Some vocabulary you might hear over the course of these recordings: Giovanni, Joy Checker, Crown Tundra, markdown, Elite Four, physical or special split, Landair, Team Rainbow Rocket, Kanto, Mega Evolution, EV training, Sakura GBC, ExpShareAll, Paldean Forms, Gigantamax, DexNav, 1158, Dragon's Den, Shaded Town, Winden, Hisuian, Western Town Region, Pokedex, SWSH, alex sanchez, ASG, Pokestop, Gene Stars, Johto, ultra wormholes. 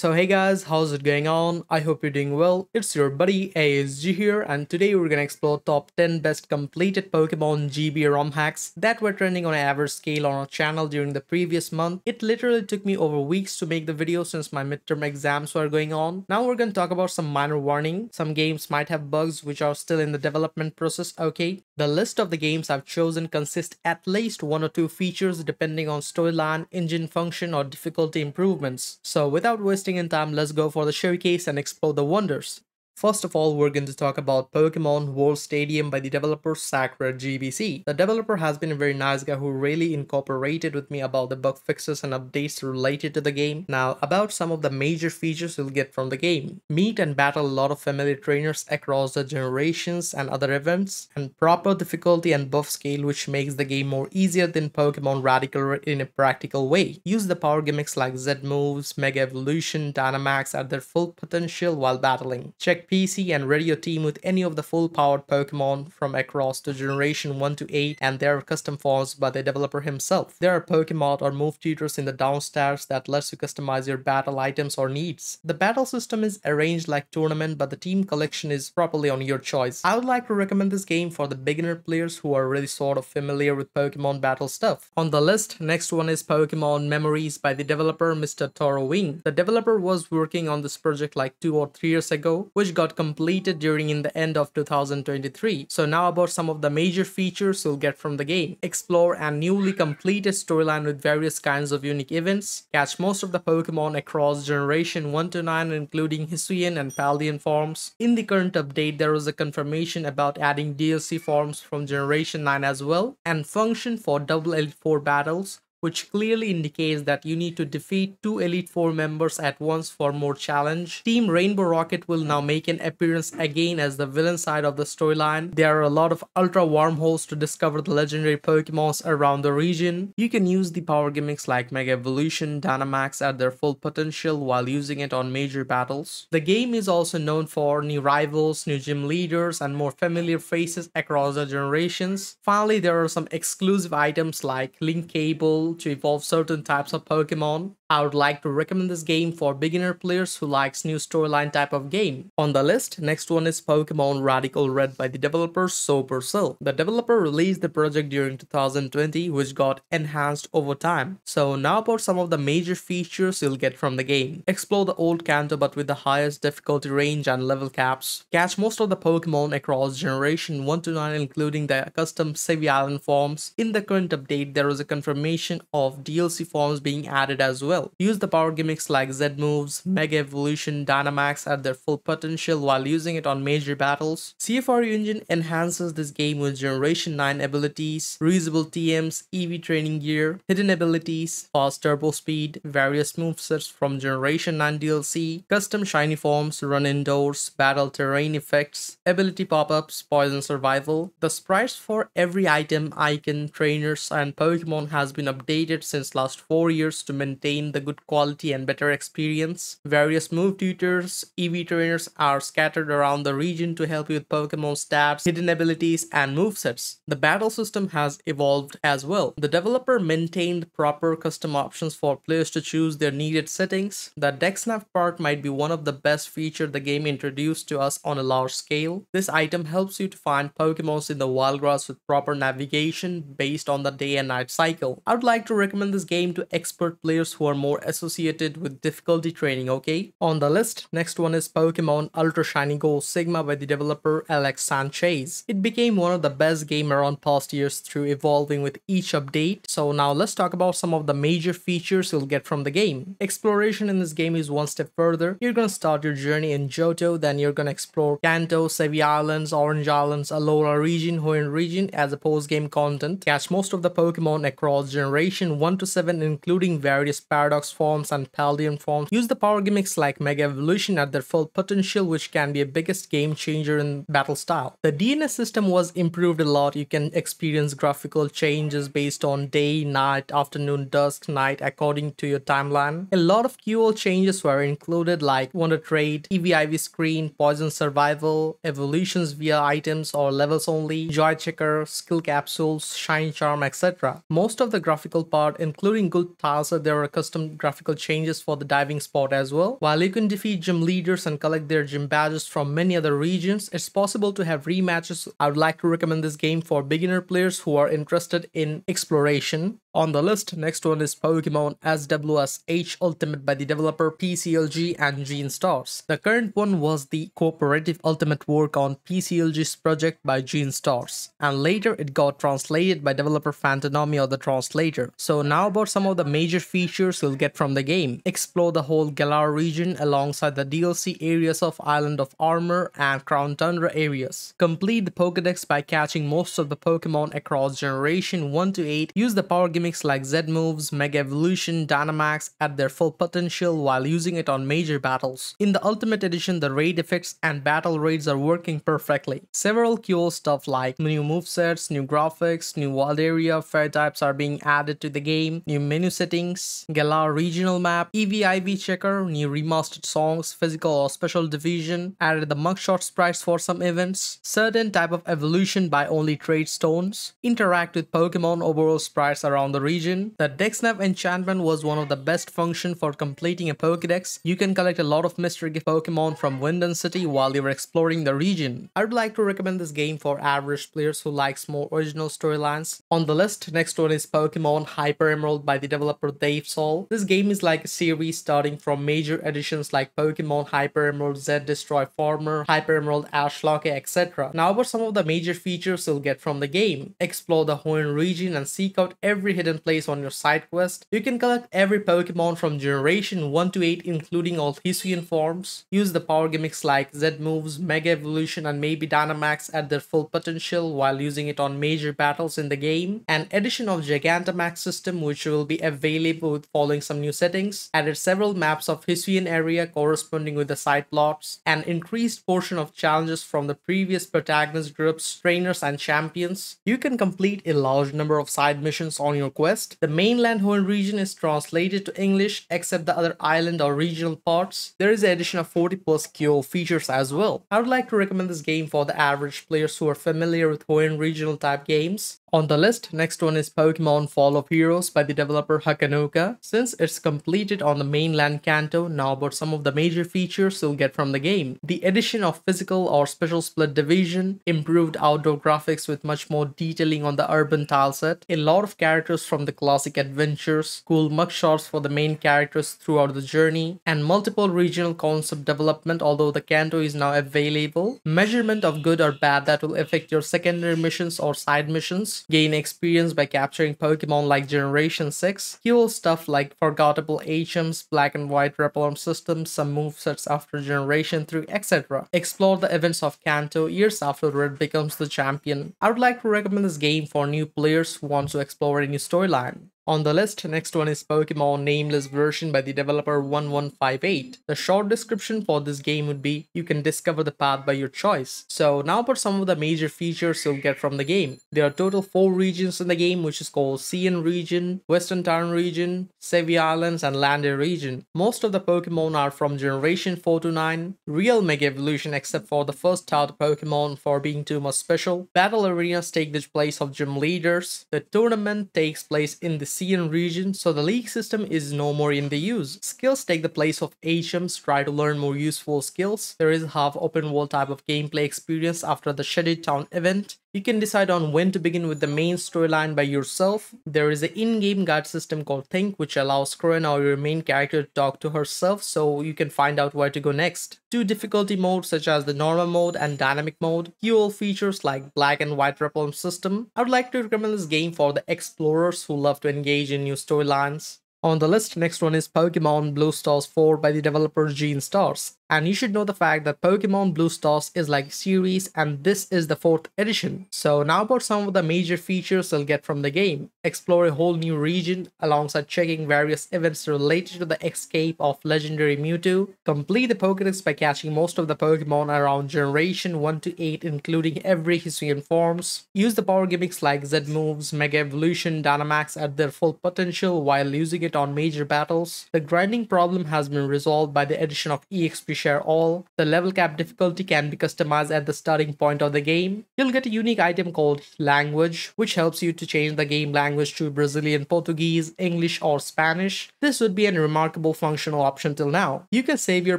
So hey guys, how's it going on? I hope you're doing well. It's your buddy ASG here, and today we're gonna explore top 10 best completed Pokemon GB ROM hacks that were trending on an average scale on our channel during the previous month. It literally took me over weeks to make the video since my midterm exams were going on. Now we're gonna talk about some minor warning. Some games might have bugs which are still in the development process, okay? The list of the games I've chosen consists at least one or two features depending on storyline, engine function or difficulty improvements. So without wasting in time, let's go for the showcase and explore the wonders. First of all, we're going to talk about Pokemon World Stadium by the developer Sakura GBC. The developer has been a very nice guy who really incorporated with me about the bug fixes and updates related to the game. Now, about some of the major features you'll get from the game. Meet and battle a lot of familiar trainers across the generations and other events, and proper difficulty and buff scale which makes the game more easier than Pokemon Radical in a practical way. Use the power gimmicks like Z-Moves, Mega Evolution, Dynamax at their full potential while battling. Check PC and radio team with any of the full powered Pokemon from across to generation 1 to 8 and their custom forms by the developer himself. There are Pokemon or move tutors in the downstairs that lets you customize your battle items or needs. The battle system is arranged like tournament, but the team collection is properly on your choice. I would like to recommend this game for the beginner players who are really sort of familiar with Pokemon battle stuff. On the list, next one is Pokemon Memories by the developer Mr. Toro Wing. The developer was working on this project like 2 or 3 years ago, which got completed during the end of 2023. So now about some of the major features you'll get from the game. Explore a newly completed storyline with various kinds of unique events. Catch most of the Pokemon across generation 1 to 9 including Hisuian and Paldean Forms. In the current update there was a confirmation about adding DLC forms from generation 9 as well, and function for double Elite Four battles, which clearly indicates that you need to defeat 2 Elite Four members at once for more challenge. Team Rainbow Rocket will now make an appearance again as the villain side of the storyline. There are a lot of ultra wormholes to discover the legendary Pokemons around the region. You can use the power gimmicks like Mega Evolution, Dynamax at their full potential while using it on major battles. The game is also known for new rivals, new gym leaders, and more familiar faces across the generations. Finally, there are some exclusive items like Link Cable to evolve certain types of Pokemon. I would like to recommend this game for beginner players who likes new storyline type of game. On the list, next one is Pokemon Radical Red by the developer Soberscell. The developer released the project during 2020, which got enhanced over time. So now about some of the major features you'll get from the game. Explore the old Kanto but with the highest difficulty range and level caps. Catch most of the Pokemon across generation 1 to 9 including the custom Sevii Island forms. In the current update, there was a confirmation of DLC forms being added as well. Use the power gimmicks like Z-Moves, Mega Evolution, Dynamax at their full potential while using it on major battles. CFRU Engine enhances this game with Generation 9 abilities, reusable TMs, EV training gear, hidden abilities, fast turbo speed, various movesets from Generation 9 DLC, custom shiny forms, run indoors, battle terrain effects, ability pop-ups, poison survival. The sprites for every item, icon, trainers, and Pokemon has been updated since last 4 years to maintain the good quality and better experience. Various move tutors, EV trainers are scattered around the region to help you with Pokemon stats, hidden abilities, and movesets. The battle system has evolved as well. The developer maintained proper custom options for players to choose their needed settings. The DexNav part might be one of the best features the game introduced to us on a large scale. This item helps you to find Pokemons in the wild grass with proper navigation based on the day and night cycle. I would like to recommend this game to expert players who are more associated with difficulty training, okay? On the list, next one is Pokemon Ultra Shiny Gold Sigma by the developer Alex Sanchez. It became one of the best game around past years through evolving with each update. So now let's talk about some of the major features you'll get from the game. Exploration in this game is one step further. You're gonna start your journey in Johto, then you're gonna explore Kanto, Sevii Islands, Orange Islands, Alola region, Hoenn region as a post-game content. Catch most of the Pokemon across generation 1 to 7 including various Paradox Forms and Paldean Forms. Use the power gimmicks like Mega Evolution at their full potential, which can be a biggest game changer in battle style. The DNS system was improved a lot. You can experience graphical changes based on day, night, afternoon, dusk, night according to your timeline. A lot of QoL changes were included like Wonder Trade, EVIV screen, Poison Survival, evolutions via items or levels only, Joy Checker, Skill Capsules, Shine Charm, etc. Most of the graphical part including good tiles that there are custom custom graphical changes for the diving spot as well. While you can defeat gym leaders and collect their gym badges from many other regions, it's possible to have rematches. I would like to recommend this game for beginner players who are interested in exploration. On the list, next one is Pokemon SWSH Ultimate by the developer PCLG and Gene Stars. The current one was the cooperative ultimate work on PCLG's project by Gene Stars, and later it got translated by developer Fantanomi or the translator. So now about some of the major features you'll get from the game. Explore the whole Galar region alongside the DLC areas of Island of Armor and Crown Tundra areas. Complete the Pokedex by catching most of the Pokemon across generation 1 to 8. Use the power gimmicks like Z-Moves, Mega Evolution, Dynamax at their full potential while using it on major battles. In the Ultimate Edition, the raid effects and battle raids are working perfectly. Several QoL stuff like new movesets, new graphics, new wild area, fair types are being added to the game, new menu settings, Galar regional map, EV checker, new remastered songs, physical or special division, added the mugshot sprites for some events, certain type of evolution by only trade stones, interact with Pokemon overall sprites around the region. The DexNav enchantment was one of the best functions for completing a Pokedex. You can collect a lot of mystery Pokemon from Winden City while you're exploring the region. I would like to recommend this game for average players who likes more original storylines. On the list, next one is Pokemon Hyper Emerald by the developer Dave Sol. This game is like a series starting from major editions like Pokemon Hyper Emerald Z Destroy Farmer, Hyper Emerald Ash Locke, etc. Now about some of the major features you'll get from the game. Explore the Hoenn region and seek out every hidden place on your side quest. You can collect every Pokemon from generation 1 to 8 including all Hisuian forms. Use the power gimmicks like Z-Moves, Mega Evolution and maybe Dynamax at their full potential while using it on major battles in the game. An addition of Gigantamax system which will be available with following some new settings. Added several maps of Hisuian area corresponding with the side plots. An increased portion of challenges from the previous protagonist groups, trainers and champions. You can complete a large number of side missions on your quest. The mainland Hoenn region is translated to English except the other island or regional parts. There is an addition of 40+ QoL features as well. I would like to recommend this game for the average players who are familiar with Hoenn regional type games. On the list, next one is Pokemon Fall of Heroes by the developer Hakanuka. Since it's completed on the mainland Kanto, now about some of the major features you'll get from the game. The addition of physical or special split division, improved outdoor graphics with much more detailing on the urban tileset, a lot of characters from the classic adventures, cool mugshots for the main characters throughout the journey, and multiple regional concept development although the Kanto is now available, measurement of good or bad that will affect your secondary missions or side missions, gain experience by capturing Pokemon like Generation 6, cool stuff like forgettable HMs, black and white repellent systems, some movesets after Generation 3, etc. Explore the events of Kanto years after Red becomes the champion. I would like to recommend this game for new players who want to explore a new storyline. On the list, next one is Pokemon Nameless Version by the developer 1158. The short description for this game would be, you can discover the path by your choice. So now for some of the major features you'll get from the game. There are total 4 regions in the game which is called Cian Region, Western Town Region, Sevii Islands and Landair Region. Most of the Pokemon are from generation 4 to 9, real Mega Evolution except for the first out Pokemon for being too much special. Battle arenas take the place of gym leaders. The tournament takes place in the Cian region, so the league system is no more in the use. Skills take the place of HMs, try to learn more useful skills. There is half open world type of gameplay experience after the Shaded Town event. You can decide on when to begin with the main storyline by yourself. There is an in-game guide system called Think which allows Corona or your main character to talk to herself so you can find out where to go next. 2 difficulty modes such as the normal mode and dynamic mode. QoL features like black and white repellent system. I would like to recommend this game for the explorers who love to engage in new storylines. On the list, next one is Pokemon Blue Stars 4 by the developer Gene Stars. And you should know the fact that Pokemon Blue Stars is like a series and this is the 4th edition. So now about some of the major features you'll get from the game. Explore a whole new region alongside checking various events related to the escape of legendary Mewtwo. Complete the Pokedex by catching most of the Pokemon around generation 1 to 8 including every Hisuian forms. Use the power gimmicks like Z-Moves, Mega Evolution, Dynamax at their full potential while using it on major battles. The grinding problem has been resolved by the addition of EXP share all. The level cap difficulty can be customized at the starting point of the game. You'll get a unique item called language, which helps you to change the game language to Brazilian Portuguese, English or Spanish. This would be a remarkable functional option till now. You can save your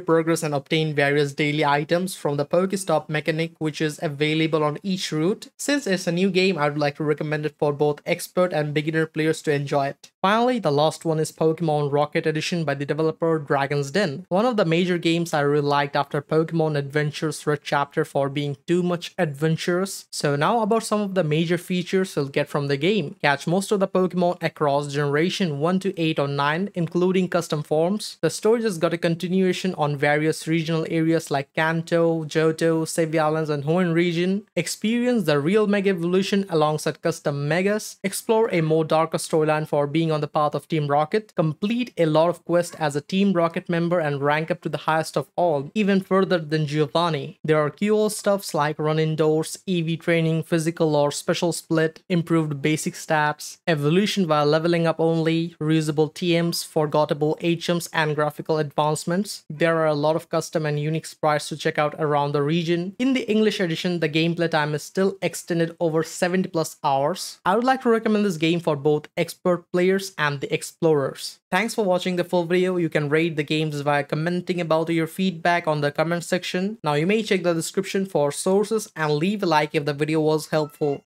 progress and obtain various daily items from the Pokestop mechanic, which is available on each route. Since it's a new game, I would like to recommend it for both expert and beginner players to enjoy it. Finally, the last one is Pokemon Rocket Edition by the developer Dragon's Den. One of the major games I really liked after Pokemon Adventures Red Chapter for being too much adventurous. So now about some of the major features you'll get from the game. Catch most of the Pokemon across generation 1 to 8 or 9, including custom forms. The story just got a continuation on various regional areas like Kanto, Johto, Sevii Islands and Hoenn region. Experience the real Mega Evolution alongside custom Megas. Explore a more darker storyline for being on the path of Team Rocket, complete a lot of quests as a Team Rocket member and rank up to the highest of all, even further than Giovanni. There are QoL stuffs like run indoors, EV training, physical or special split, improved basic stats, evolution while leveling up only, reusable TMs, forgettable HMs and graphical advancements. There are a lot of custom and unique sprites to check out around the region. In the English edition, the gameplay time is still extended over 70+ hours. I would like to recommend this game for both expert players and the explorers. Thanks for watching the full video. You can rate the games via commenting about your feedback on the comment section. Now you may check the description for sources and leave a like if the video was helpful.